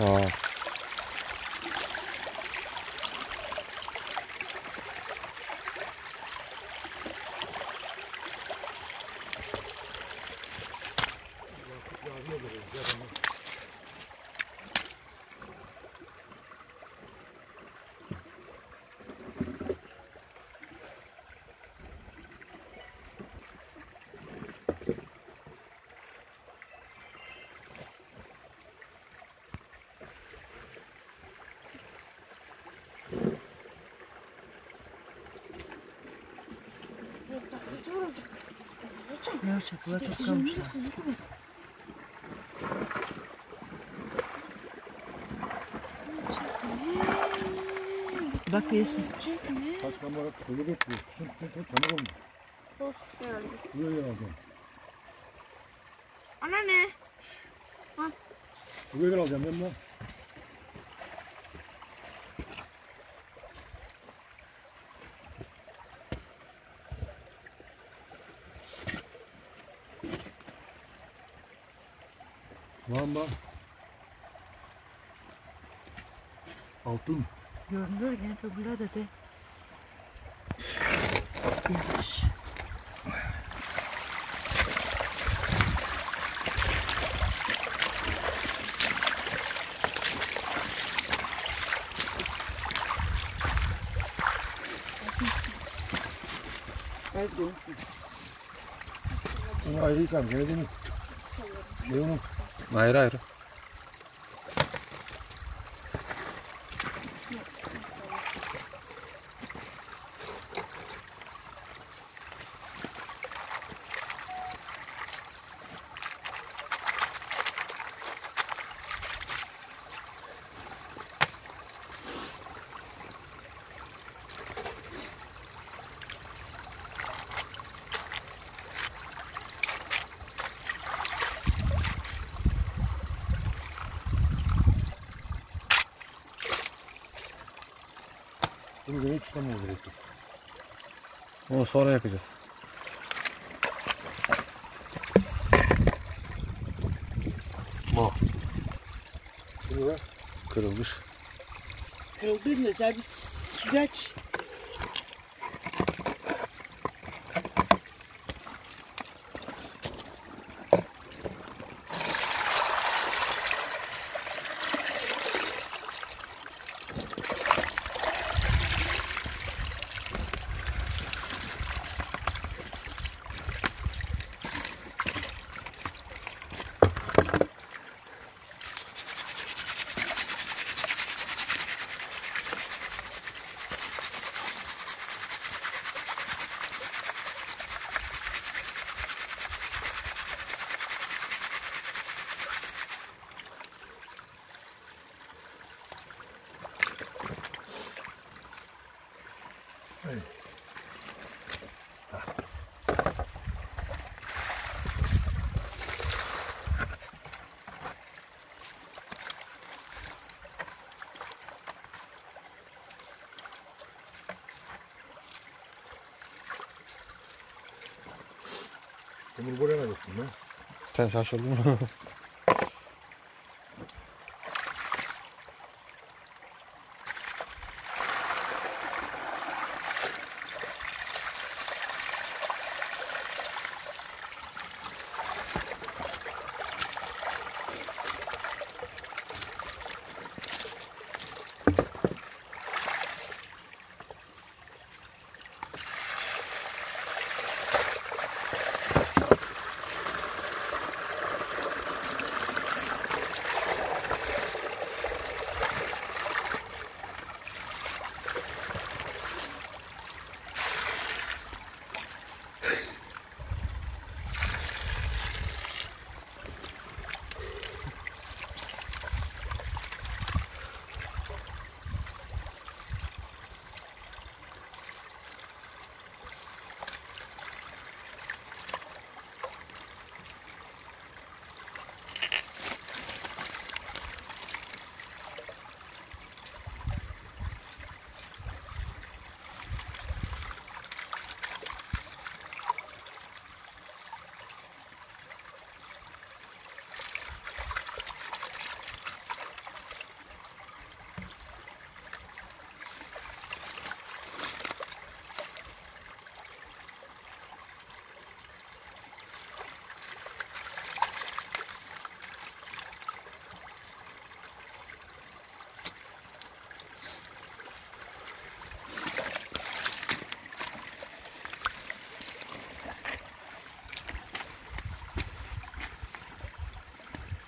Aa. Yavşak, latıf kalmışlar. Bak yesin. Kaçmama kolu bekliyor. Tamam mı? Of geldi. Buraya alacağım. Ana ne? Ha? Buraya ben alacağım ben bunu. Valla altın görünüyor yani tabula da de yavaş. Evet bu. Bunu ayrı yıkam geldi mi? Geldi mi? Hayır hayır. Bunu sonra yapacağız. Bu. Kırılmış. Kırıldı mı? Özel bir süreç. Bunu buraya koydum ben. Sen şaşırdın mı?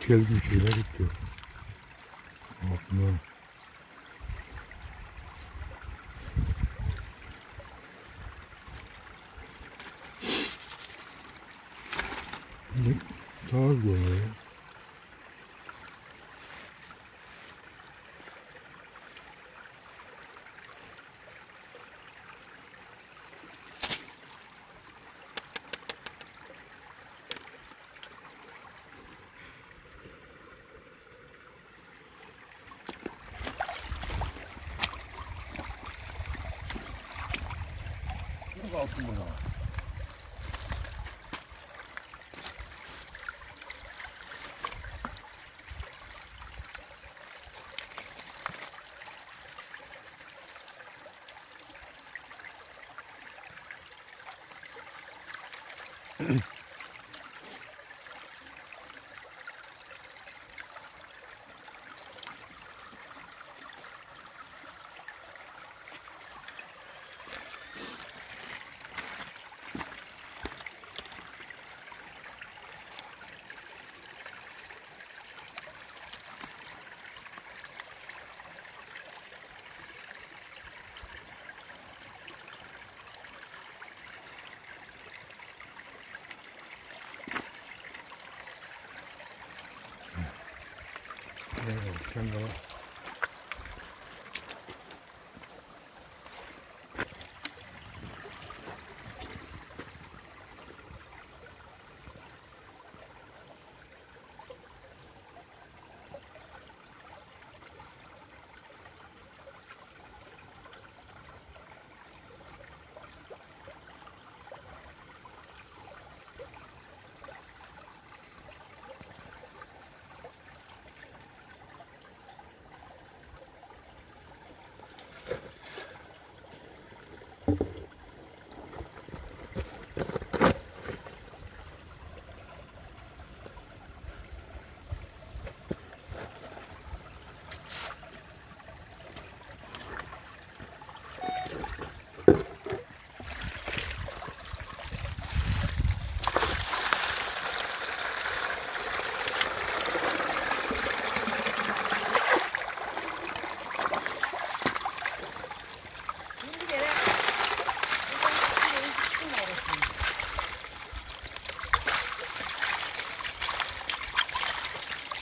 Челюнчик горит все. Вот, да. Ну, так говорю. Kendine.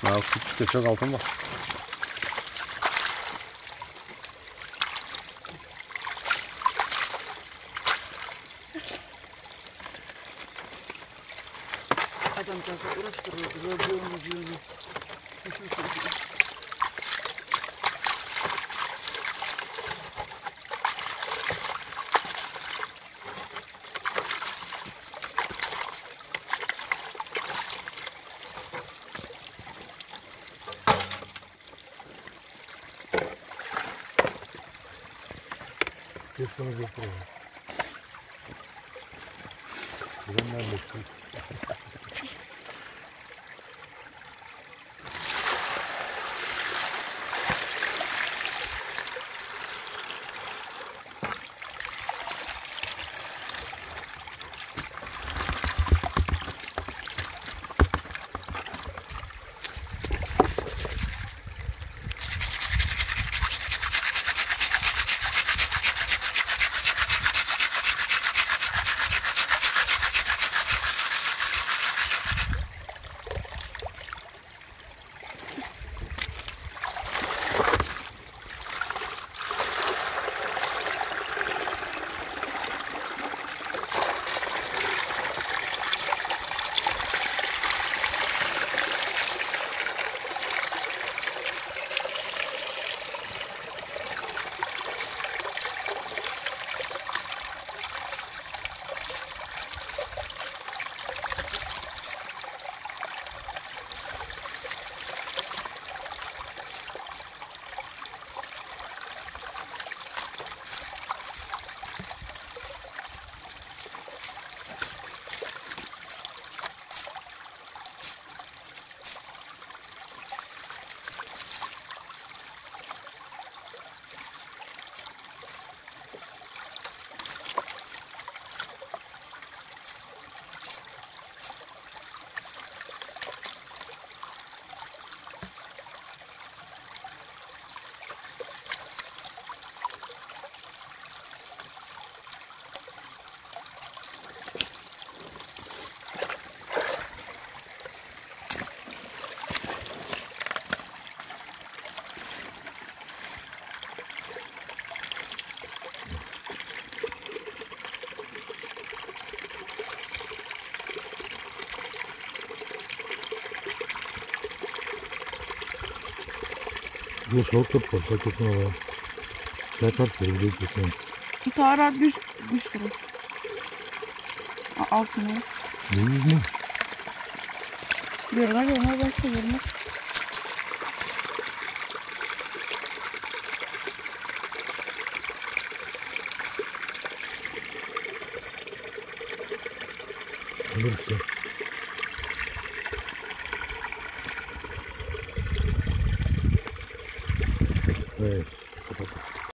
Ya küçükte çok altın var. Adam kazı uğraştırıyordu. Yolluyordu. Bunu götürüyorum. Bunlar bekliyor. Tara düş duruş. Altına. Görünüz mü? Görünmez başka görünmez. Olur işte. Evet.